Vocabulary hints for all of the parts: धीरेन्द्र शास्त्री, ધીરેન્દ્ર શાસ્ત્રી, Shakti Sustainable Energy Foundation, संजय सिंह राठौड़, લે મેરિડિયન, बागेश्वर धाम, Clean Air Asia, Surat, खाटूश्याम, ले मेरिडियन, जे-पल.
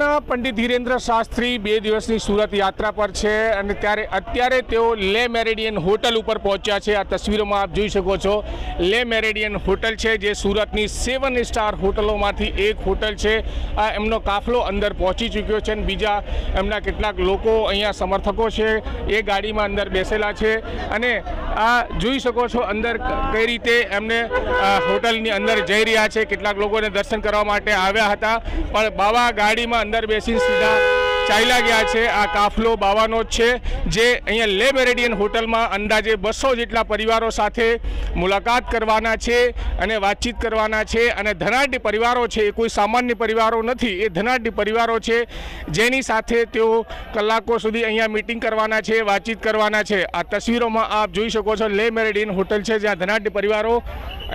ભરૂચના પંડિત ધીરેન્દ્ર શાસ્ત્રી બે દિવસની સુરત યાત્રા પર છે અને ત્યારે અત્યારે તેઓ લે મેરિડિયન હોટલ ઉપર પહોંચ્યા છે। આ તસવીરોમાં આપ જોઈ શકો છો, લે મેરિડિયન હોટલ છે જે સુરતની 7 સ્ટાર હોટલોમાંથી એક હોટલ છે। આ એમનો કાફલો અંદર પહોંચી ચૂક્યો છે અને બીજા એમના કેટલાક લોકો અહીંયા સમર્થકો છે એ ગાડીમાં અંદર બેસેલા છે અને આ જોઈ શકો છો अंदर कई रीते एमने होटलनी अंदर जई रह्या छे। केटलाक लोगोने दर्शन करवा माटे आव्या हता पण बावा गाड़ी में अंदर बेसी सीधा चाल्या गया छे। आ काफलो बावानो छे जे अहींया ले मेरिडियन होटल में अंदाजे 200 जेटला परिवारों साथे मुलाकात करवाना छे अने वातचीत करवाना छे। अने धनाढ्य परिवारों छे, कोई सामान्य परिवारों नथी, ए धनाढ्य परिवारों छे जेनी साथे तेओ कलाको सुधी अहींया मीटिंग करवाना छे, वातचीत करवाना छे। आ तस्वीरोमां आप जोई शको छो ले मेरिडियन होटल छे ज्यां धनाढ्य परिवारों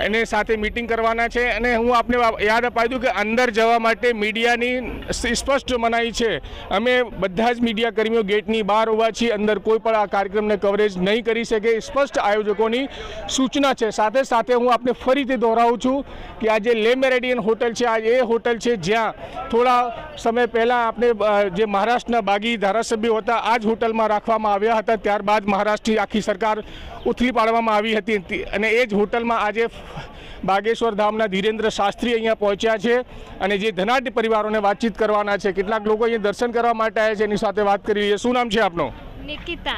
एने साथे मीटिंग करवाना छे। अने हूँ आपने याद अपाई दूँ कि अंदर जवा माटे मीडियानी स्पष्ट मनाई छे। अमे बधा ज मीडियाकर्मीओ गेटनी बहार उभा छीए, अंदर कोई पण आ कार्यक्रमने कवरेज नहीं करी शके, स्पष्ट आयोजकोनी सूचना छे। साथे साथे हूँ आपने फरीथी दोहरावुं छूं कि आ जे ले मेरिडियन होटल छे आ ए होटल छे ज्यां थोड़ा समय पहला आपने जे महाराष्ट्रना बागी धारासभ्य हता आ ज होટલમાં રાખવામાં આવ્યા હતા। ત્યારબાદ મહારાષ્ટ્રની આખી સરકાર ઉથલી પાડવામાં આવી હતી અને એ જ હોટલમાં આજે बागेश्वर धाम धीरेन्द्र शास्त्री अहीं पहुंचा है और जो धनाढ्य परिवारों ने बातचीत करवाना है। केटलाक लोग अहीं दर्शन करवा आया है। शू नाम है आपनो? निकिता।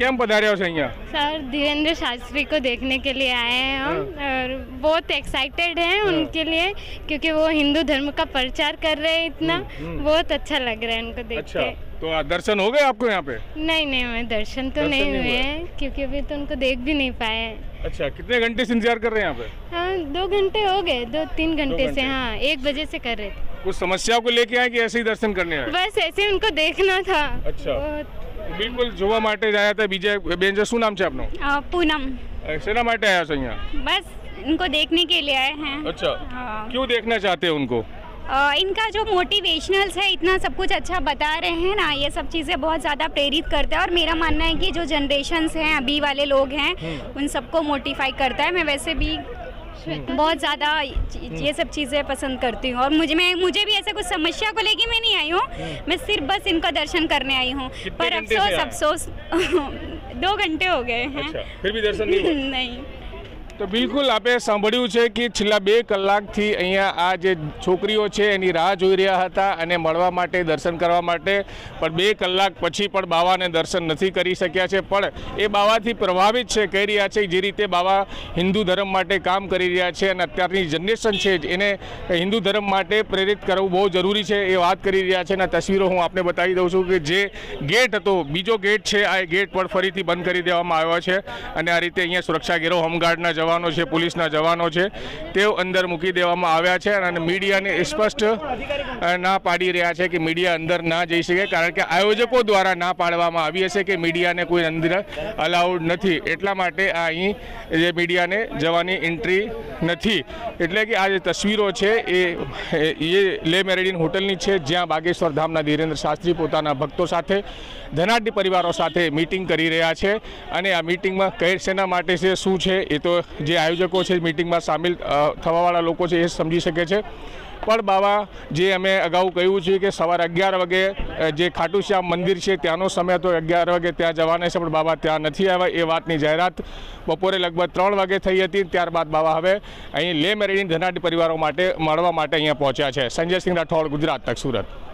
केम पधार्या छो अहीं? सर धीरेन्द्र शास्त्री को देखने के लिए आए हैं हम और बहुत एक्साइटेड हैं उनके लिए क्योंकि वो हिंदू धर्म का प्रचार कर रहे हैं। इतना बहुत अच्छा लग रहा है उनको देख के। तो दर्शन हो गए आपको यहाँ पे? नहीं, हमें दर्शन नहीं हुए हैं क्योंकि अभी तो उनको देख भी नहीं पाए। अच्छा, कितने घंटे से इंतजार कर रहे हैं यहाँ पे? हाँ 2 घंटे हो गए, 2-3 घंटे से। हाँ 1 बजे से कर रहे थे। कुछ समस्या को लेके आए कि ऐसे ही दर्शन करने आए? बस ऐसे उनको देखना था। अच्छा, बिल्कुल जोवा माटे जाया था। बीजे बेंजो शू नाम छे आपनो? पूनम। सेना माटे आया छो अहींया? बस इनको देखने के लिए आए हैं। अच्छा, क्यों देखना चाहते हैं उनको? इनका जो मोटिवेशनल्स है इतना सब कुछ अच्छा बता रहे हैं ना, ये सब चीज़ें बहुत ज़्यादा प्रेरित करता है और मेरा मानना है कि जो जनरेशन्स हैं अभी वाले लोग हैं उन सबको मोटिफाई करता है। मैं वैसे भी बहुत ज़्यादा ये सब चीज़ें पसंद करती हूँ और मुझे भी ऐसा कुछ समस्या को लेके मैं नहीं आई हूँ। मैं सिर्फ बस इनका दर्शन करने आई हूँ पर अफसोस 2 घंटे हो गए हैं। अच्छा, फिर भी दर्शन नहीं। तो बिल्कुल आप सांभळ्युं छे कि छेल्ला 2 कलाकथी अहींया आ जे छोकरीओ छे एनी राह जोई रह्या हता अने मळवा माटे दर्शन करवा माटे, पण 2 કલાક पछी पण बावाने दर्शन नथी करी शक्या छे। पण ए बावाथी प्रभावित छे कही रह्या छे जे रीते बावा हिंदू धर्म माटे काम करी रह्या छे अने अत्यारनी जनरेशन छे एने हिंदू धर्म माटे प्रेरित करवुं बहू जरूरी छे ए वात करी रह्या छे। अने तस्वीरो हूँ आपने बतावी दऊं छूं कि जे गेट हतो बीजो गेट छे आ गेट पर फरीथी बंद करी देवामां आव्यो छे अने आ रीते अहींया सुरक्षा घेरो होमगार्डना जवानों छे, पुलिसना जवानों छे तेओ अंदर मूकी देवामां आव्या छे अने मीडियाने स्पष्ट ना पाड़ी रह्या छे कि मीडिया अंदर ना जई शके कारण के आयोजको द्वारा ना पाडवामां आवी हशे कि मीडियाने कोई अंदर अलाउड नथी। एटला माटे आ अहीं जे मीडियाने जवानी एंट्री नथी। एटले कि आ जे तस्वीरो छे ए ले मेरिडियन होटलनी छे ज्यां बागेश्वर धामना धीरेन्द्र शास्त्री पोताना भक्तो साथे धनाढ्य परिवारो साथे मीटिंग करी रह्या छे अने आ मीटिंगमां कई सेना माटे छे शुं छे ए तो जे आयोजकों से मीटिंग में शामिल थवावाळा लोको छे ए समझी शके छे। पर बाबा जे अमे अगाऊ कह्युं छे कि सवार 11 वागे जे खाटूश्याम मंदिर छे त्यानो समय तो 11 वागे त्यां जवाना छे पण बाबा त्यां नथी आव्या ए वातनी जाहेरात बपोरे लगभग 3 वागे थई हती। त्यारबाद बाबा हवे अहीं ले मेरिडियन धनाढ्य परिवारों माटे मळवा माटे अहींया पहोंच्या छे। संजय सिंह राठौड़, गुजरात तक, सूरत।